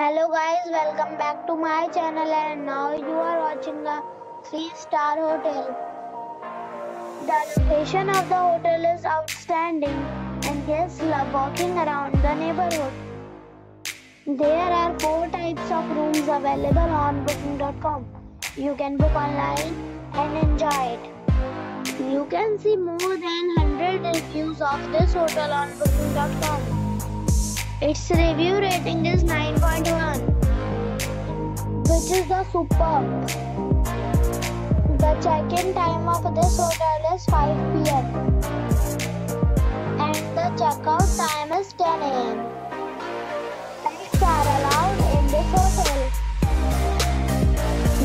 Hello guys, welcome back to my channel and now you are watching a 3-star hotel. The location of the hotel is outstanding and guests love walking around the neighborhood. There are 4 types of rooms available on booking.com. You can book online and enjoy it. You can see more than 100 reviews of this hotel on booking.com. Its review rating is 9.1, which is the superb. The check-in time of this hotel is 5 PM and the check-out time is 10 AM. Pets are allowed in this hotel.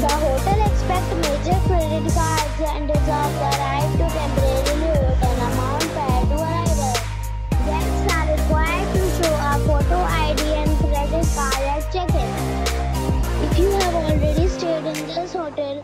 The hotel accepts major credit cards and reserves the right to temporarily hold an amount prior to arrival. Guests are required to show a photo ID and credit card at check-in. If you have already stayed in this hotel,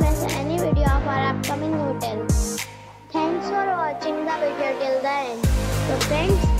miss any video of our upcoming hotel. Thanks for watching the video till the end. So friends,